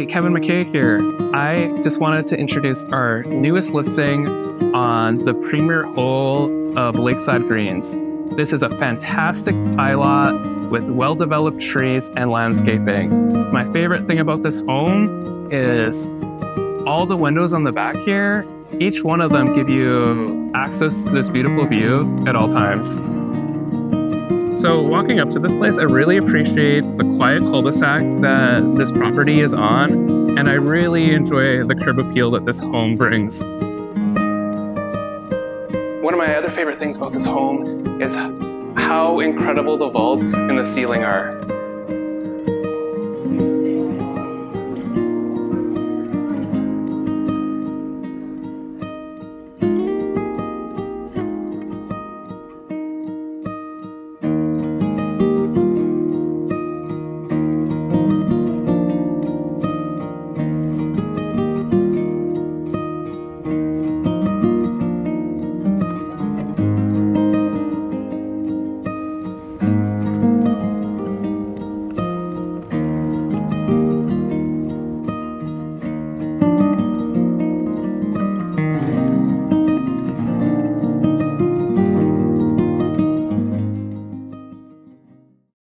Hey, Kevin McKay here. I just wanted to introduce our newest listing on the premier whole of Lakeside Greens. This is a fantastic pie lot with well-developed trees and landscaping. My favorite thing about this home is all the windows on the back here. Each one of them give you access to this beautiful view at all times. So walking up to this place, I really appreciate the quiet cul-de-sac that this property is on, and I really enjoy the curb appeal that this home brings. One of my other favorite things about this home is how incredible the vaults in the ceiling are.